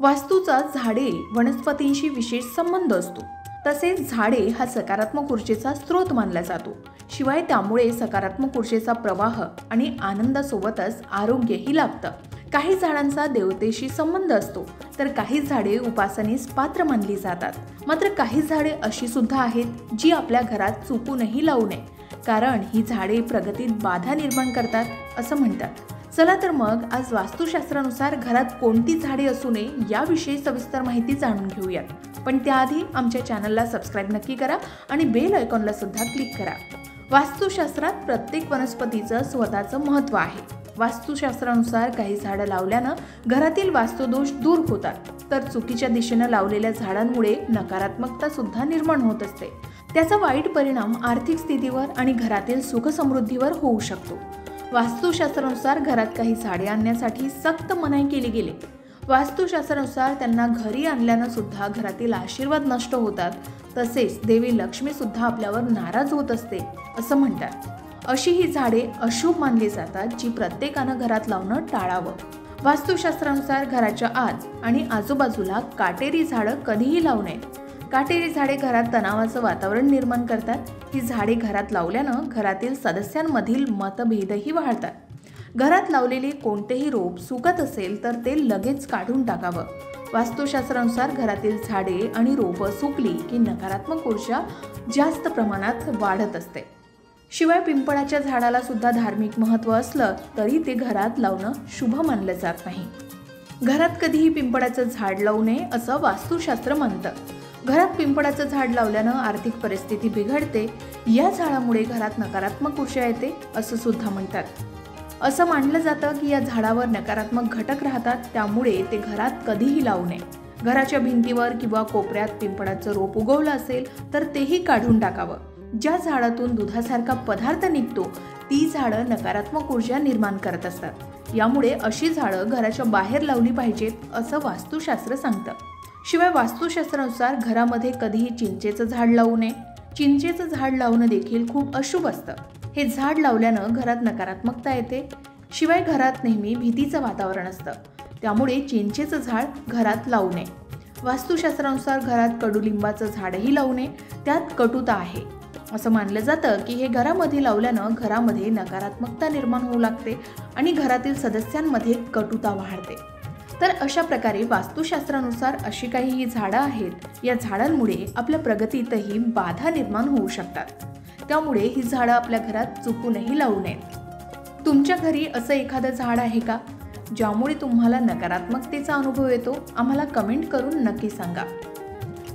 वास्तूचा झाडे वनस्पतींशी विशेष संबंध असतो। तसेच झाडे हा सकारात्मक ऊर्जेचा स्रोत मानला जातो। शिवाय त्यामुळे सकारात्मक ऊर्जेचा प्रवाह आणि आनंदासोबतच आरोग्यही लाभतं। काही झाडांचा देवतेशी संबंध असतो तर काही झाडे उपासनेस पात्र मानली जातात। मात्र काही झाडे अशी सुद्धा आहेत जी आपल्या घरात चुकूनही लावू नये, कारण ही झाडे प्रगतीत बाधा निर्माण करतात असं म्हणतात। चला तर मग आज वास्तुशास्त्रानुसार घरात कोणती झाडे असू नये याविषयी सविस्तर माहिती जाणून घेऊयात। पण त्याआधी आमच्या चॅनलला सबस्क्राईब नक्की करा आणि बेल आयकॉनला सुद्धा क्लिक करा। वास्तुशास्त्रात प्रत्येक वनस्पतीचं स्वतःचं महत्त्व आहे। वास्तुशास्त्रानुसार काही झाडे लावल्यानं घरातील वास्तुदोष दूर होतात, तर चुकीच्या दिशेने लावलेल्या झाडांमुळे नकारात्मकता सुद्धा निर्माण होत असते। त्याचा वाईट परिणाम आर्थिक स्थितीवर आणि घरातील सुख समृद्धीवर होऊ शकतो। वास्तुशास्त्रानुसार घरात काही झाडे आणण्यासाठी सक्त मनाई केली गेली। वास्तुशास्त्रानुसार त्यांना घरी आणल्यानं सुद्धा घरातील आशीर्वाद नष्ट होतात, तसेच देवी लक्ष्मी सुद्धा आपल्यावर नाराज होत असते असं म्हणतात। अशी ही झाडे अशुभ मानली जातात, जी प्रत्येकानं घरात लावणं टाळावं। वास्तुशास्त्रानुसार घराच्या आत आणि आजूबाजूला काटेरी झाडं कधीही लावू नयेत। काटेरी झाडे घरात तणावाचं वातावरण निर्माण करतात। ही झाडे घरात लावल्यानं घरातील सदस्यांमधील मतभेदही वाढतात। घरात लावलेले कोणतेही रोप सुकत असेल तर ते लगेच काढून टाकावं। वास्तुशास्त्रानुसार घरातील झाडे आणि रोपं सुकली की नकारात्मक ऊर्जा जास्त प्रमाणात वाढत असते। शिवाय पिंपळाच्या झाडाला सुद्धा धार्मिक महत्त्व असलं तरी ते घरात लावणं शुभ मानलं जात नाही। घरात कधीही पिंपळाचं झाड लावू नये असं वास्तुशास्त्र म्हणतं। घरात पिंपळाचं झाड लावल्यानं आर्थिक परिस्थिती बिघडते, या झाडामुळे घरात नकारात्मक ऊर्जा येते असं सुद्धा म्हणतात। असं मानलं जातं की या झाडावर नकारात्मक घटक राहतात, त्यामुळे ते घरात कधीही लावू नये। घराच्या भिंतीवर किंवा कोपऱ्यात पिंपळाचं रोप उगवलं असेल तर तेही काढून टाकावं। ज्या झाडातून दुधासारखा पदार्थ निघतो ती झाडं नकारात्मक ऊर्जा निर्माण करत असतात, यामुळे अशी झाडं घराच्या बाहेर लावली पाहिजेत असं वास्तुशास्त्र सांगतं। शिवाय वास्तुशास्त्रानुसार घरामध्ये कधीही चिंचेचं झाड लावू नये। चिंचेचं झाड लावणं देखील खूप अशुभ असतं। हे झाड लावल्यानं घरात नकारात्मकता येते। शिवाय घरात नेहमी भीतीचं वातावरण असतं, त्यामुळे चिंचेचं झाड घरात लावू नये। वास्तुशास्त्रानुसार घरात कडुलिंबाचं झाडही लावू नये, त्यात कटुता आहे। असं मानलं जातं की हे घरामध्ये लावल्यानं घरामध्ये नकारात्मकता निर्माण होऊ लागते आणि घरातील सदस्यांमध्ये कटुता वाढते। तर अशा प्रकारे वास्तुशास्त्रानुसार अशी काही ही झाडं आहेत, या झाडांमुळे आपल्या प्रगतीतही बाधा निर्माण होऊ शकतात। त्यामुळे ही झाडं आपल्या घरात चुकूनही लावू नयेत। तुमच्या घरी असं एखादं झाड आहे का ज्यामुळे तुम्हाला नकारात्मकतेचा अनुभव येतो? आम्हाला कमेंट करून नक्की सांगा।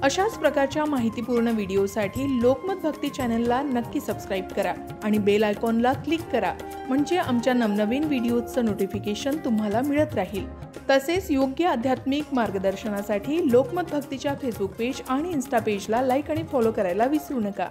अशाच प्रकारच्या माहितीपूर्ण व्हिडिओसाठी लोकमत भक्ती चॅनलला नक्की सबस्क्राईब करा आणि बेल आयकॉनला क्लिक करा, म्हणजे आमच्या नवनवीन व्हिडिओजचं नोटिफिकेशन तुम्हाला मिळत राहील। तसेच योग्य आध्यात्मिक मार्गदर्शनासाठी लोकमत भक्तीच्या फेसबुक पेज आणि इन्स्टा पेजला लाईक आणि फॉलो करायला विसरू नका।